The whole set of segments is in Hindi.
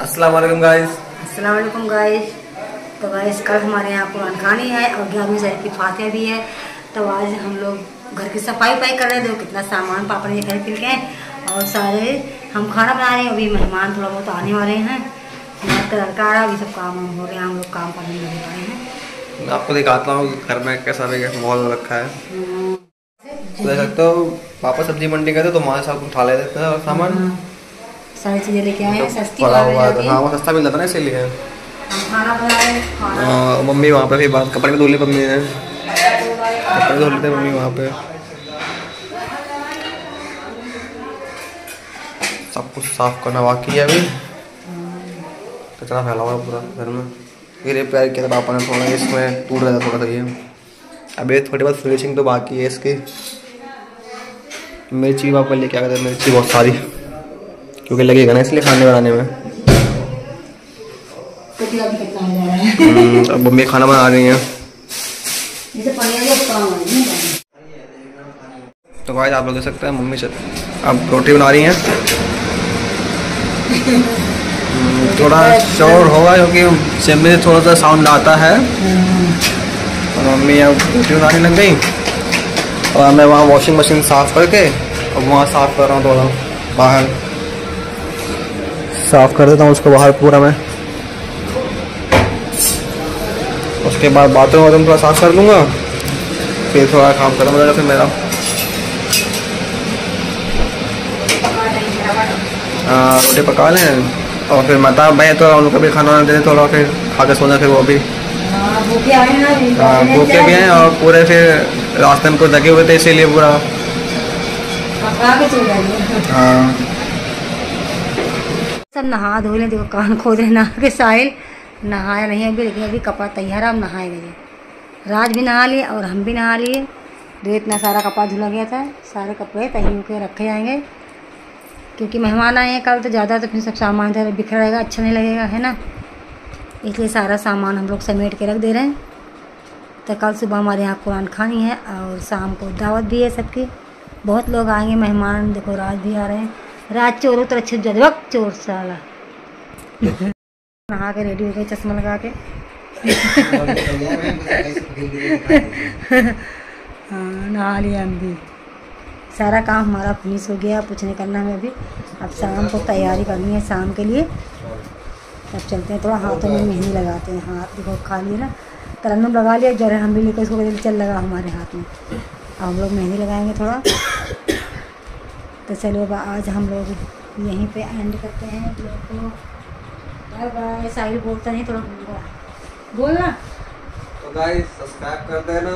अस्सलामुअलैकुम गाइस। अस्सलामुअलैकुम गाइस। तो गाइस कल हमारे यहाँ कुरान खानी है और 11वीं शरीफ की फातिहा भी है। तो आज हम लोग घर की सफाई वफाई कर रहे थे। कितना सामान पापा ने खरीद पिल के हैं और सारे हम खाना बना रहे हैं। अभी मेहमान थोड़ा बहुत आने वाले हैं। लड़का आ रहा है, अभी सब काम हो रहे हैं। हम लोग काम करने लगे वाले हैं। मैं आपको दिखाता हूँ घर में कैसा माहौल रखा है। देख सकते हो पापा सब्जी मंडी गए थे तो वहाँ से उठा लेते थे और सामान सारी चीज़ें लेके आए। वो सस्ता मिल जाता ना, इसीलिए मम्मी वहाँ पे भी बात कपड़े भी धो ले। मम्मी ने कपड़े धो लेते मम्मी वहाँ पे सब कुछ साफ करना बाकी है। अभी कचरा फैला हुआ पूरा घर में। ये रिपेयर किया था पापा ने, थोड़ा इसमें टूट रहा था थोड़ा सा ये। अभी थोड़ी बहुत फिनिशिंग तो बाकी है इसकी। मिर्ची पापा लेके आ गए थे, मिर्ची बहुत सारी क्योंकि लगेगा ना इसलिए खाने बनाने में। अब मम्मी खाना बना रही हैं। तो गाइस आप लोग देख सकते हैं मम्मी अब रोटी बना रही हैं। थोड़ा शोर होगा क्योंकि चम्मे से थोड़ा सा साउंड आता है। और मम्मी अब रोटी बनाने लग गई और मैं वहाँ वॉशिंग मशीन साफ़ करके अब वहाँ साफ़ कर रहा हूँ। थोड़ा बाहर साफ़ कर देता हूँ उसको बाहर पूरा मैं। उसके बाद बाथरूम वाथरूम थोड़ा साफ़ कर लूँगा, फिर थोड़ा काम खत्म हो जाएगा। फिर मेरा रोटी पका लें और फिर माता भाई थोड़ा उनको भी खाना दे दें थोड़ा, फिर खा के सोना। फिर वो भी भूखे भी हैं और पूरे फिर रास्ते में कुछ लगे हुए थे इसीलिए पूरा। हाँ सब नहा धो ले। देखो कान खोद रहे नहा के। साहिल नहाया नहीं अभी, लेकिन अभी कपड़ा तैयार है। हम नहाए गए, राज भी नहा लिए और हम भी नहा लिए। जो इतना सारा कपड़ा धुला गया था सारे कपड़े तैयार होकर रखे जाएंगे क्योंकि मेहमान आए हैं कल तो ज़्यादा, तो फिर सब सामान इधर बिखर रहेगा, अच्छा नहीं लगेगा है ना। इसलिए सारा सामान हम लोग समेट के रख दे रहे हैं। तो कल सुबह हमारे यहाँ कुरान खानी है और शाम को दावत भी है सबकी। बहुत लोग आएंगे मेहमान। देखो राज भी आ रहे हैं। राज चोर हो तो अच्छे जदवक चोर साला। नहा के रेडी हो गए, चश्मा लगा के। हाँ नहा लिया हम भी। सारा काम हमारा फिनिश हो गया, कुछ नहीं करना है अभी। अब शाम को तैयारी करनी है शाम के लिए। अब चलते हैं, थोड़ा हाथों में मेहंदी लगाते हैं। हाथ देखो खाली ना तरन्नुम लगा लिया जरा, हम भी लेकर उसको चल लगा हमारे हाथ में। अब हम लोग मेहंदी लगाएंगे थोड़ा। तो चलो आज हम लोग यहीं पे एंड करते हैं ब्लॉग को। Bye bye. साहिल बोलता नहीं, थोड़ा बोलना। तो गाइस सब्सक्राइब कर देना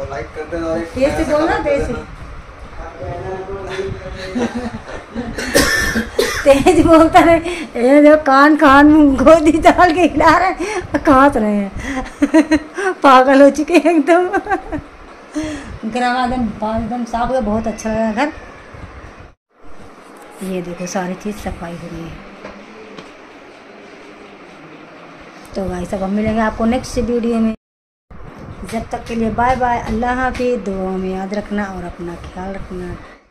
और लाइक कर देना और तेज से बोलना, तेज से तेज बोलता रहे। ये जो कान खान गोदी डाल के हिला रहे, कांस रहे हैं। पागल हो चुके हैं एकदम। ग्रामा एकदम साफ हो गया, बहुत अच्छा लगा घर। ये देखो सारी चीज़ सफाई हो गई है। तो भाई सब हम मिलेंगे आपको नेक्स्ट वीडियो में। जब तक के लिए बाय बाय, अल्लाह हाफिज़। दुआ में याद रखना और अपना ख्याल रखना।